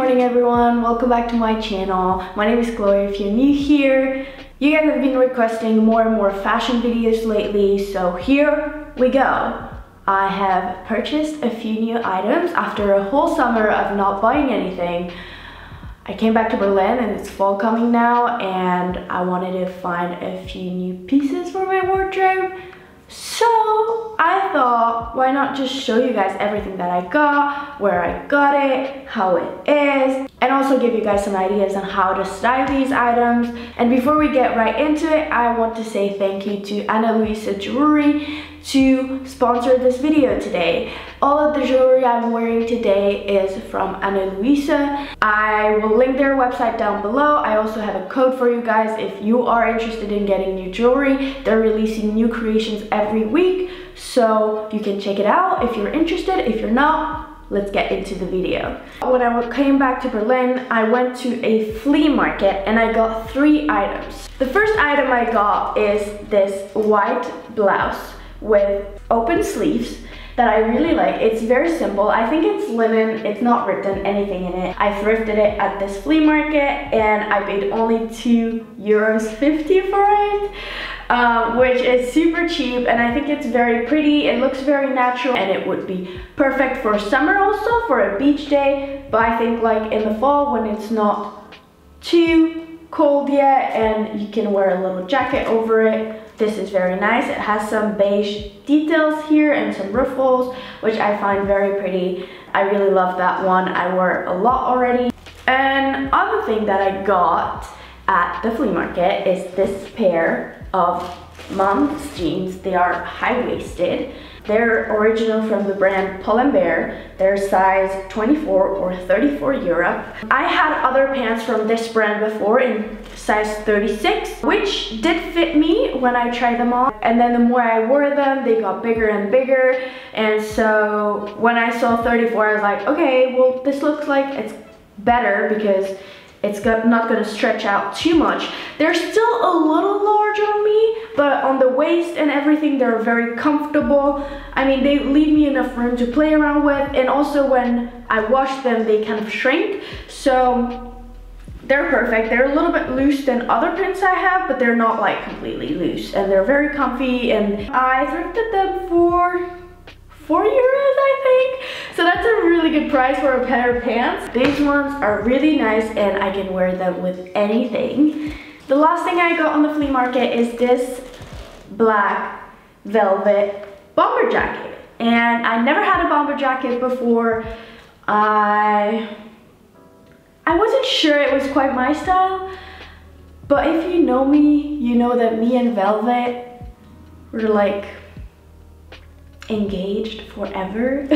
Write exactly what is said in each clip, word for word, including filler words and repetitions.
morning everyone, welcome back to my channel. My name is Chloe if you're new here. You guys have been requesting more and more fashion videos lately, so here we go. I have purchased a few new items after a whole summer of not buying anything. I came back to Berlin and it's fall coming now and I wanted to find a few new pieces for my wardrobe. So I thought, why not just show you guys everything that I got, where I got it, how it is, and also give you guys some ideas on how to style these items. And before we get right into it, I want to say thank you to Ana Luisa Jewelry to sponsor this video today. All of the jewelry I'm wearing today is from Ana Luisa. I will link their website down below. I also have a code for you guys if you are interested in getting new jewelry. They're releasing new creations every week, so you can check it out if you're interested. If you're not, let's get into the video. When I came back to Berlin, I went to a flea market and I got three items. The first item I got is this white blouse with open sleeves that I really like. It's very simple. I think it's linen. It's not written anything in it. I thrifted it at this flea market and I paid only two euros fifty for it, um, which is super cheap, and I think it's very pretty. It looks very natural and it would be perfect for summer, also for a beach day, but I think like in the fall when it's not too cold yet and you can wear a little jacket over it. This is very nice. It has some beige details here and some ruffles, which I find very pretty. I really love that one. I wore it a lot already. And other thing that I got at the flea market is this pair of mom's jeans. They are high-waisted. They're original from the brand Pull and Bear. They're size twenty-four or thirty-four Europe. I had other pants from this brand before in size thirty-six, which did fit me when I tried them on. And then the more I wore them, they got bigger and bigger. And so when I saw thirty-four, I was like, okay, well, this looks like it's better because it's not gonna stretch out too much. They're still a little large on me, but on the waist and everything, they're very comfortable. I mean, they leave me enough room to play around with, and also when I wash them, they kind of shrink. So they're perfect. They're a little bit loose than other pants I have, but they're not like completely loose, and they're very comfy, and I thrifted them for four euros, I think. So that's a really good price for a pair of pants. These ones are really nice and I can wear them with anything. The last thing I got on the flea market is this black velvet bomber jacket. And I never had a bomber jacket before. I, I wasn't sure it was quite my style, but if you know me, you know that me and velvet were like engaged forever.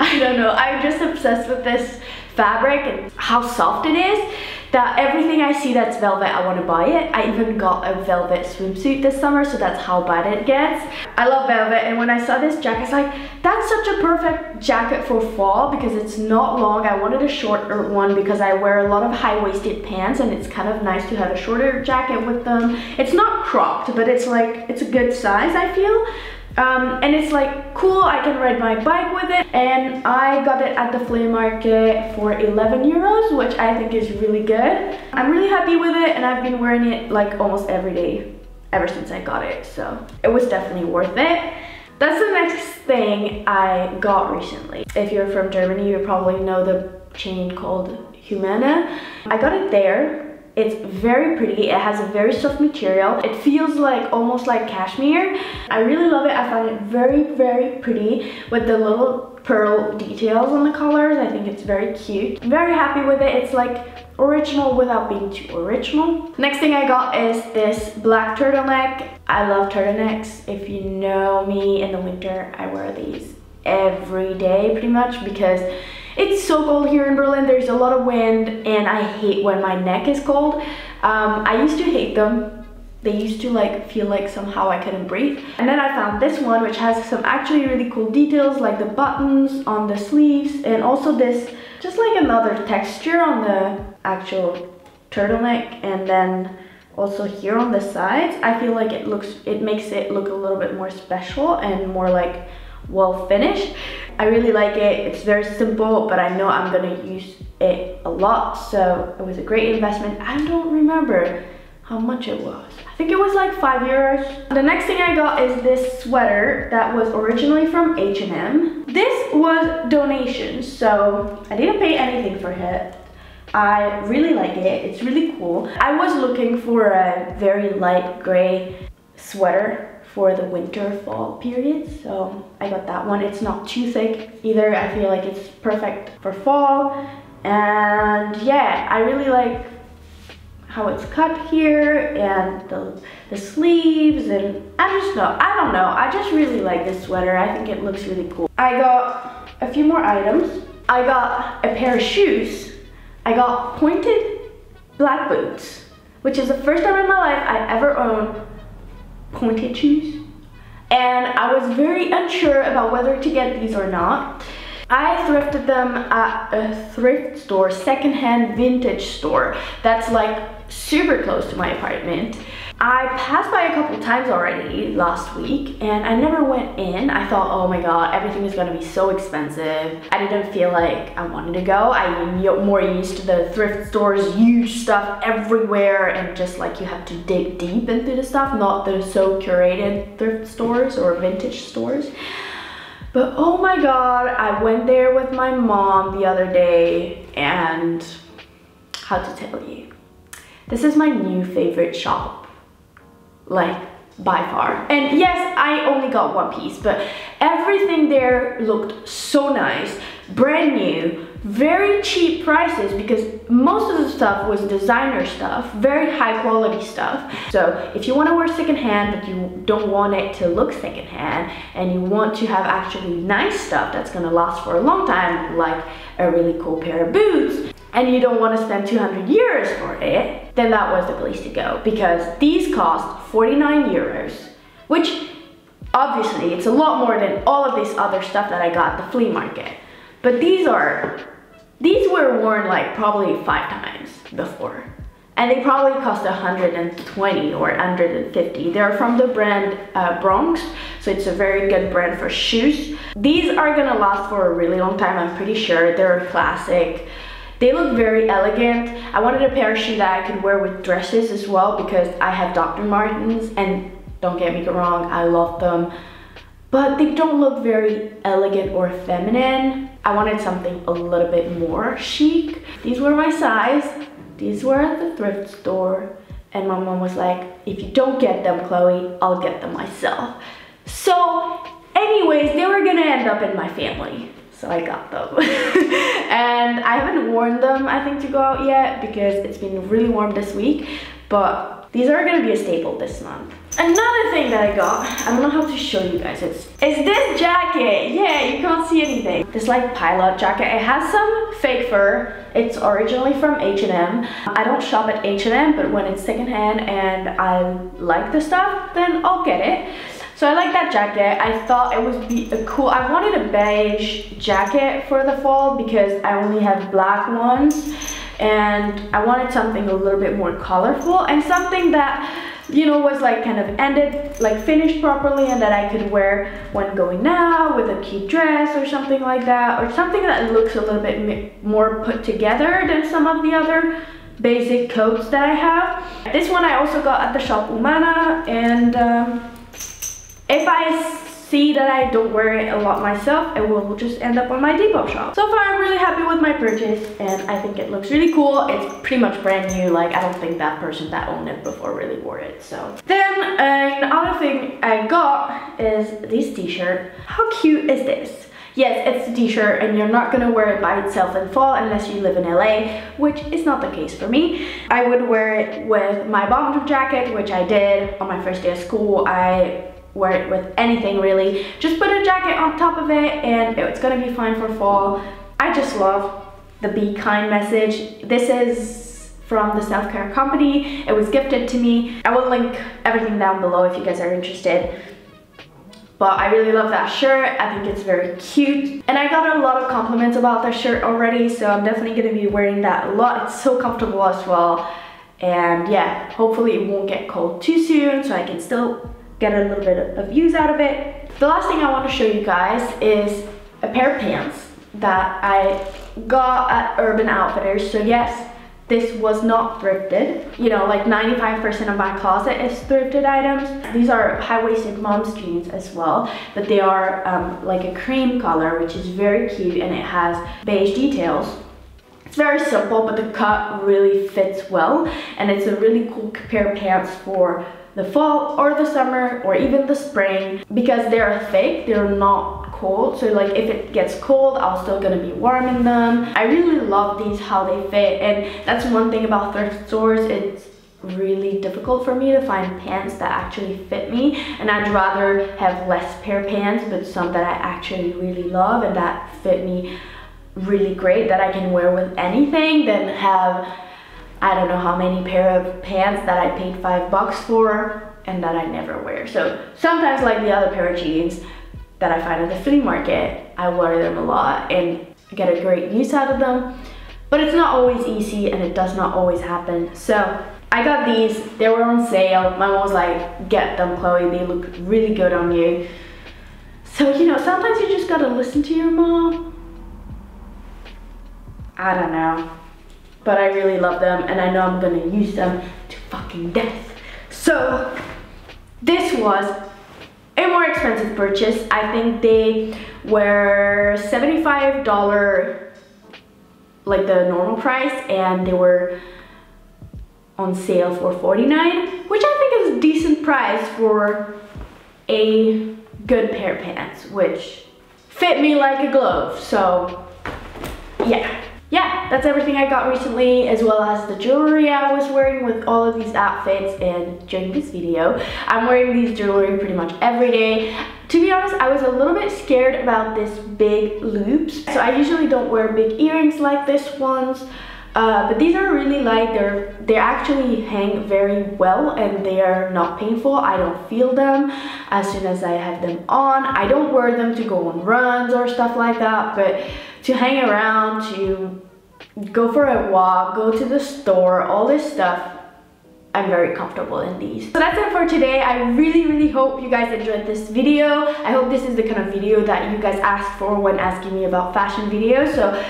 I don't know, I'm just obsessed with this fabric and how soft it is that everything I see that's velvet, I want to buy it. I even got a velvet swimsuit this summer, so that's how bad it gets. I love velvet, and when I saw this jacket, it's like, that's such a perfect jacket for fall because it's not long. I wanted a shorter one because I wear a lot of high-waisted pants and it's kind of nice to have a shorter jacket with them. It's not cropped, but it's like, it's a good size, I feel. Um, and it's like cool, I can ride my bike with it, and I got it at the flea market for eleven euros, which I think is really good. I'm really happy with it and I've been wearing it like almost every day ever since I got it, so it was definitely worth it. That's the next thing I got recently. If you're from Germany, you probably know the chain called Humana. I got it there. It's very pretty, it has a very soft material. It feels like almost like cashmere. I really love it, I find it very, very pretty with the little pearl details on the colors. I think it's very cute. Very happy with it, it's like original without being too original. Next thing I got is this black turtleneck. I love turtlenecks. If you know me, in the winter, I wear these every day pretty much because it's so cold here in Berlin, there's a lot of wind, and I hate when my neck is cold. Um, I used to hate them. They used to like feel like somehow I couldn't breathe. And then I found this one, which has some actually really cool details, like the buttons on the sleeves, and also this, just like another texture on the actual turtleneck, and then also here on the sides. I feel like it looks, it makes it look a little bit more special and more like well finished. I really like it. It's very simple, but I know I'm gonna use it a lot, so it was a great investment. I don't remember how much it was. I think it was like five euros. The next thing I got is this sweater that was originally from H and M. This was donation, so I didn't pay anything for it. I really like it. It's really cool. I was looking for a very light gray sweater for the winter fall period, so I got that one. It's not too thick either. I feel like it's perfect for fall, and yeah, I really like how it's cut here and the, the sleeves, and I just know, I don't know, I just really like this sweater. I think it looks really cool. I got a few more items. I got a pair of shoes. I got pointed black boots, which is the first time in my life I ever owned pointed shoes, and I was very unsure about whether to get these or not. I thrifted them at a thrift store, secondhand vintage store that's like super close to my apartment. I passed by a couple times already last week and I never went in. I thought, oh my god, everything is gonna be so expensive. I didn't feel like I wanted to go. I'm more used to the thrift stores, huge stuff everywhere, and just like you have to dig deep into the stuff, not the so curated thrift stores or vintage stores. But oh my god, I went there with my mom the other day, and how to tell you, this is my new favorite shop, like by far. And yes, I only got one piece, but everything there looked so nice, brand new, very cheap prices, because most of the stuff was designer stuff, very high quality stuff. So if you want to wear secondhand but you don't want it to look secondhand, and you want to have actually nice stuff that's gonna last for a long time, like a really cool pair of boots, and you don't want to spend two hundred euros for it, then that was the place to go, because these cost forty-nine euros, which obviously it's a lot more than all of this other stuff that I got at the flea market. But these are, these were worn like probably five times before, and they probably cost one hundred twenty or one hundred fifty. They're from the brand uh, Bronx, so it's a very good brand for shoes. These are gonna last for a really long time, I'm pretty sure. They're a classic. They look very elegant. I wanted a pair of shoes that I could wear with dresses as well, because I have Doctor Martens, and don't get me wrong, I love them, but they don't look very elegant or feminine. I wanted something a little bit more chic. These were my size. These were at the thrift store, and my mom was like, if you don't get them, Chloe, I'll get them myself. So anyways, they were gonna end up in my family, so I got them. And I haven't worn them, I think, to go out yet, because it's been really warm this week, but these are gonna be a staple this month. Another thing that I got, I don't know how to show you guys, it's, it's this jacket. Yeah, you can't see anything. This like pilot jacket. It has some fake fur. It's originally from H and M. I don't shop at H and M, but when it's secondhand and I like the stuff, then I'll get it. So I like that jacket. I thought it would be a cool, I wanted a beige jacket for the fall because I only have black ones, and I wanted something a little bit more colorful, and something that, you know, was like kind of ended, like finished properly, and that I could wear when going out with a cute dress or something like that, or something that looks a little bit more put together than some of the other basic coats that I have. This one I also got at the shop Humana, and um, if I see that I don't wear it a lot myself, it will just end up on my Depop shop. So far I'm really happy with my purchase, and I think it looks really cool. It's pretty much brand new, like I don't think that person that owned it before really wore it. So then uh, another thing I got is this t-shirt. How cute is this? Yes, it's a t-shirt, and you're not gonna wear it by itself in fall unless you live in L A, which is not the case for me. I would wear it with my bomber jacket, which I did on my first day of school. I wear it with anything really. Just put a jacket on top of it and it's gonna be fine for fall. I just love the be kind message. This is from the self-care company. It was gifted to me. I will link everything down below if you guys are interested. But I really love that shirt. I think it's very cute, and I got a lot of compliments about that shirt already, so I'm definitely gonna be wearing that a lot. It's so comfortable as well, and yeah, hopefully it won't get cold too soon so I can still get a little bit of use out of it. The last thing I want to show you guys is a pair of pants that I got at Urban Outfitters. So yes, this was not thrifted. You know, like ninety-five percent of my closet is thrifted items. These are high-waisted mom's jeans as well, but they are um, like a cream color, which is very cute, and it has beige details. It's very simple, but the cut really fits well, and it's a really cool pair of pants for the fall or the summer or even the spring, because they're thick, they're not cold, so like if it gets cold, I'm still gonna be warm in them. I really love these, how they fit, and that's one thing about thrift stores. It's really difficult for me to find pants that actually fit me, and I'd rather have less pair of pants but some that I actually really love and that fit me really great, that I can wear with anything, than have I don't know how many pair of pants that I paid five bucks for and that I never wear. So sometimes, like the other pair of jeans that I find at the flea market, I wear them a lot and get a great use out of them, but it's not always easy and it does not always happen. So I got these, they were on sale. My mom was like, get them, Chloe, they look really good on you. So you know, sometimes you just gotta listen to your mom. I don't know, but I really love them and I know I'm gonna use them to fucking death. So this was a more expensive purchase. I think they were seventy-five dollars, like the normal price, and they were on sale for forty-nine dollars, which I think is a decent price for a good pair of pants, which fit me like a glove. So yeah. Yeah, that's everything I got recently, as well as the jewelry I was wearing with all of these outfits and during this video. I'm wearing these jewelry pretty much every day. To be honest, I was a little bit scared about this big loops. So I usually don't wear big earrings like this ones, uh, but these are really light. They're, they actually hang very well and they are not painful. I don't feel them as soon as I have them on. I don't wear them to go on runs or stuff like that, but to hang around, to go for a walk, go to the store, all this stuff, I'm very comfortable in these. So that's it for today. I really, really hope you guys enjoyed this video. I hope this is the kind of video that you guys asked for when asking me about fashion videos. So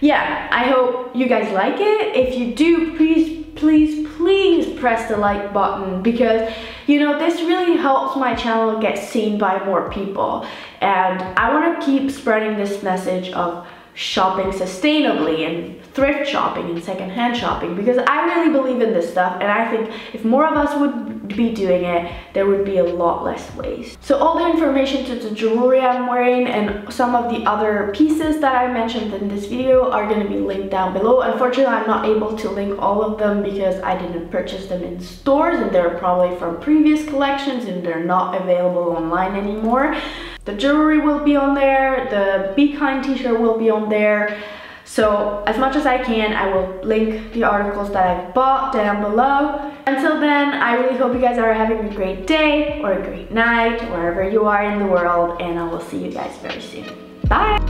yeah, I hope you guys like it. If you do, please, please, please press the like button, because you know, this really helps my channel get seen by more people. And I want to keep spreading this message of shopping sustainably and thrift shopping and secondhand shopping, because I really believe in this stuff, and I think if more of us would be doing it, there would be a lot less waste. So all the information to the jewelry I'm wearing and some of the other pieces that I mentioned in this video are going to be linked down below. Unfortunately, I'm not able to link all of them because I didn't purchase them in stores, and they're probably from previous collections and they're not available online anymore. The jewelry will be on there, the Be Kind t-shirt will be on there. So as much as I can, I will link the articles that I bought down below. Until then, I really hope you guys are having a great day or a great night, wherever you are in the world, and I will see you guys very soon. Bye!